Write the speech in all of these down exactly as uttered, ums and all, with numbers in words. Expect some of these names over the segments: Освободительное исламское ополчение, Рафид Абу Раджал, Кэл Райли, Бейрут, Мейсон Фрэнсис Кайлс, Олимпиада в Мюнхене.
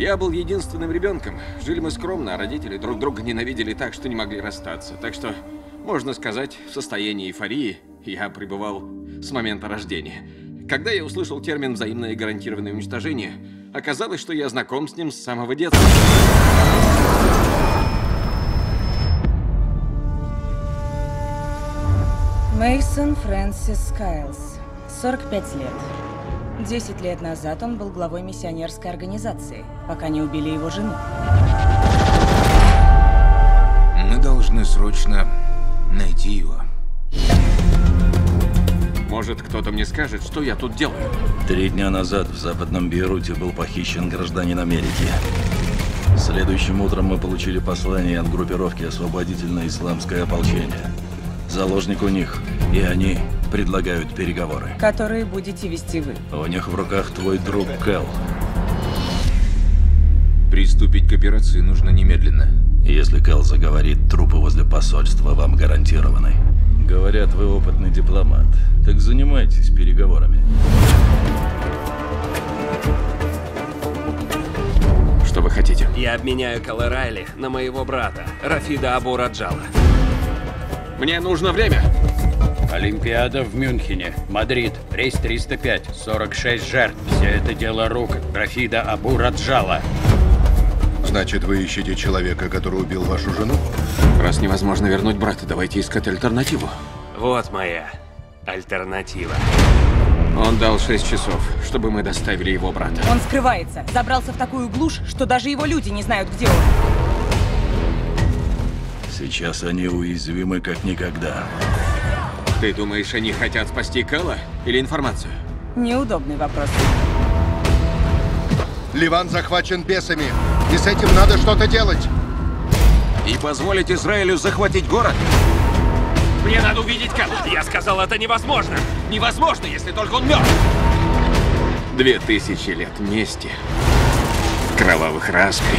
Я был единственным ребенком. Жили мы скромно, а родители друг друга ненавидели так, что не могли расстаться. Так что, можно сказать, в состоянии эйфории я пребывал с момента рождения. Когда я услышал термин «взаимное гарантированное уничтожение», оказалось, что я знаком с ним с самого детства. Мейсон Фрэнсис Кайлс, сорок пять лет. десять лет назад он был главой миссионерской организации, пока не убили его жену. Мы должны срочно найти его. Может, кто-то мне скажет, что я тут делаю? Три дня назад в западном Бейруте был похищен гражданин Америки. Следующим утром мы получили послание от группировки «Освободительное исламское ополчение». Заложник у них, и они предлагают переговоры. Которые будете вести вы. У них в руках твой друг Кэл. Приступить к операции нужно немедленно. Если Кэл заговорит, трупы возле посольства вам гарантированы. Говорят, вы опытный дипломат. Так занимайтесь переговорами. Что вы хотите? Я обменяю Кэла Райли на моего брата, Рафида Абу Раджала. Мне нужно время. Олимпиада в Мюнхене, Мадрид, рейс триста пять, сорок шесть жертв. Все это дело рук Рафида Абу Раджала. Значит, вы ищете человека, который убил вашу жену? Раз невозможно вернуть брата, давайте искать альтернативу. Вот моя альтернатива. Он дал шесть часов, чтобы мы доставили его брата. Он скрывается, забрался в такую глушь, что даже его люди не знают, где он. Сейчас они уязвимы как никогда. Ты думаешь, они хотят спасти Кэла или информацию? Неудобный вопрос. Ливан захвачен бесами, и с этим надо что-то делать. И позволить Израилю захватить город? Мне надо увидеть Кэла. Я сказал, это невозможно. Невозможно, если только он мертв. Две тысячи лет мести, кровавых распри,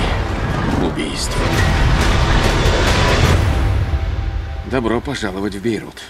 убийств. Добро пожаловать в Бейрут.